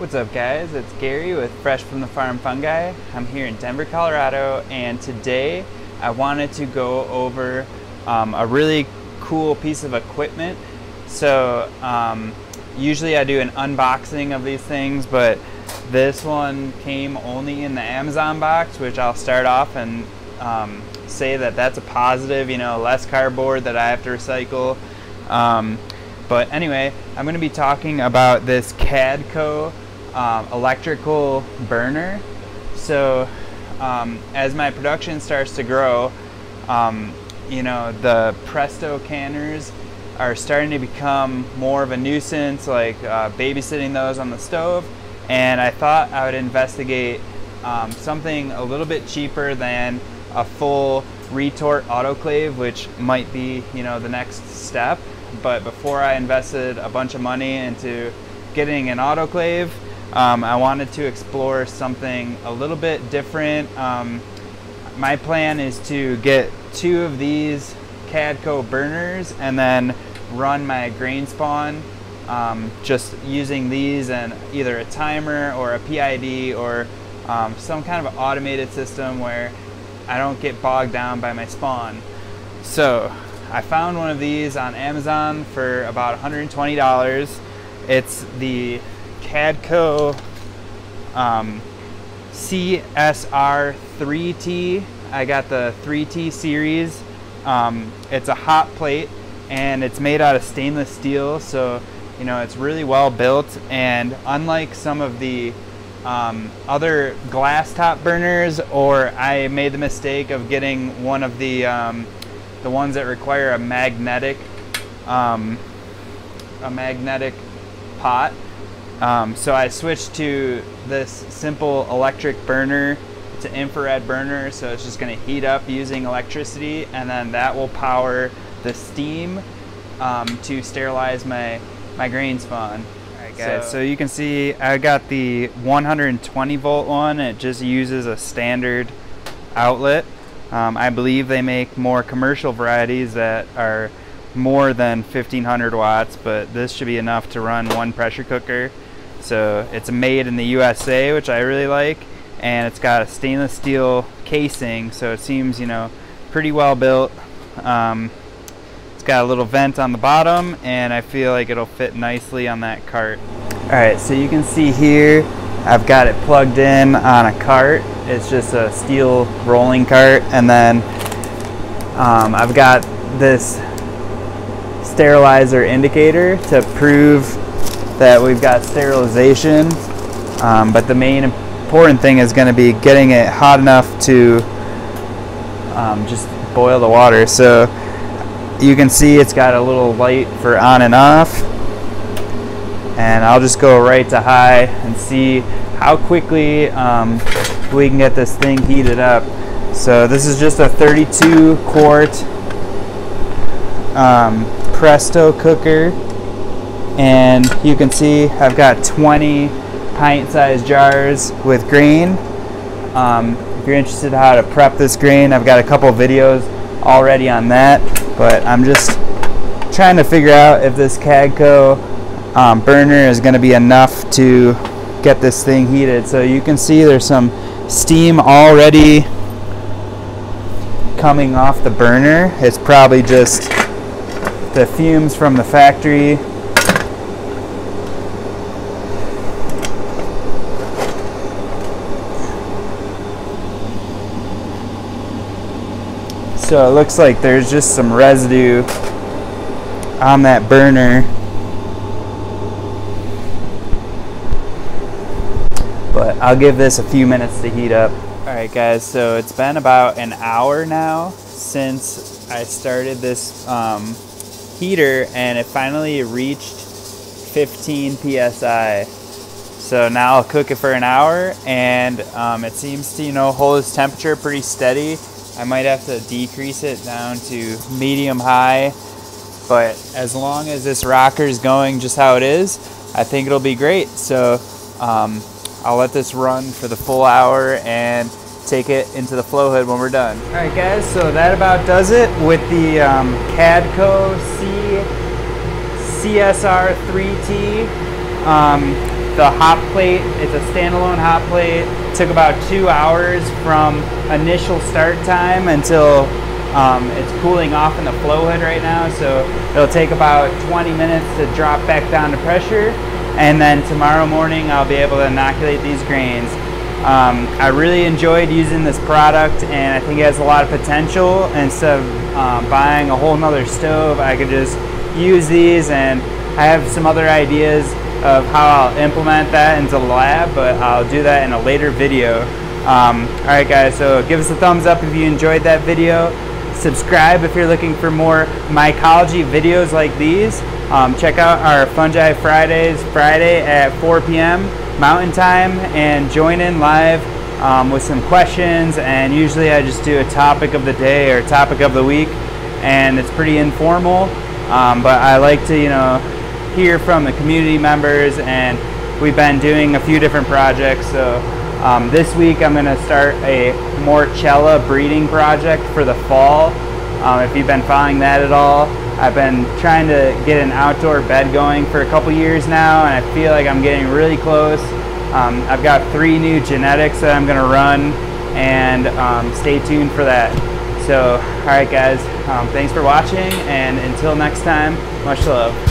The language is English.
What's up guys, it's Gary with Fresh from the Farm Fungi. I'm here in Denver, Colorado, and today I wanted to go over a really cool piece of equipment. So usually I do an unboxing of these things, but this one came only in the Amazon box, which I'll start off and say that that's a positive, you know, less cardboard that I have to recycle. But anyway, I'm gonna be talking about this Cadco electrical burner. So as my production starts to grow, you know, the Presto canners are starting to become more of a nuisance, like babysitting those on the stove, and I thought I would investigate something a little bit cheaper than a full retort autoclave, which might be, you know, the next step. But before I invested a bunch of money into getting an autoclave, I wanted to explore something a little bit different. My plan is to get two of these Cadco burners and then run my grain spawn just using these and either a timer or a PID or some kind of automated system where I don't get bogged down by my spawn. So I found one of these on Amazon for about $120. It's the Cadco CSR3T. I got the 3T series. It's a hot plate and it's made out of stainless steel, so you know it's really well built, and unlike some of the other glass top burners, or I made the mistake of getting one of the ones that require a magnetic pot. So I switched to this simple electric burner. It's an infrared burner, so it's just going to heat up using electricity, and then that will power the steam to sterilize my grain spawn. All right, guys. So you can see I got the 120 volt one. It just uses a standard outlet. I believe they make more commercial varieties that are more than 1500 watts, but this should be enough to run one pressure cooker. So it's made in the USA, which I really like, and it's got a stainless steel casing, so it seems, you know, pretty well built. It's got a little vent on the bottom, and I feel like it'll fit nicely on that cart. All right, so you can see here, I've got it plugged in on a cart. It's just a steel rolling cart, and then I've got this sterilizer indicator to prove that we've got sterilization, but the main important thing is going to be getting it hot enough to just boil the water. So you can see it's got a little light for on and off, and I'll just go right to high and see how quickly we can get this thing heated up. So this is just a 32 quart Presto cooker, and you can see I've got 20 pint-sized jars with grain. If you're interested in how to prep this grain, I've got a couple videos already on that, but I'm just trying to figure out if this Cadco burner is going to be enough to get this thing heated. So you can see there's some steam already coming off the burner. It's probably just the fumes from the factory. So it looks like there's just some residue on that burner. But I'll give this a few minutes to heat up. All right guys, so it's been about an hour now since I started this heater, and it finally reached 15 PSI. So now I'll cook it for an hour, and it seems to, you know, hold its temperature pretty steady. I might have to decrease it down to medium high, but as long as this rocker is going just how it is, I think it'll be great. So I'll let this run for the full hour and take it into the flow hood when we're done. All right guys, so that about does it with the Cadco CSR3T. The hop plate, it's a standalone hop plate. It took about 2 hours from initial start time until it's cooling off in the flow hood right now, so it'll take about 20 minutes to drop back down to pressure, and then tomorrow morning I'll be able to inoculate these grains. I really enjoyed using this product, and I think it has a lot of potential. Instead of buying a whole nother stove, I could just use these, and I have some other ideas of how I'll implement that into the lab, but I'll do that in a later video. Alright guys, so give us a thumbs up if you enjoyed that video. Subscribe if you're looking for more mycology videos like these. Check out our Fungi Fridays, Friday at 4 p.m. Mountain Time, and join in live with some questions, and usually I just do a topic of the day or topic of the week, and it's pretty informal, but I like to, you know, hear from the community members, and we've been doing a few different projects. So this week I'm going to start a Morchella breeding project for the fall. If you've been following that at all, I've been trying to get an outdoor bed going for a couple years now, and I feel like I'm getting really close. I've got 3 new genetics that I'm going to run, and stay tuned for that. So, alright guys, thanks for watching, and until next time, much love.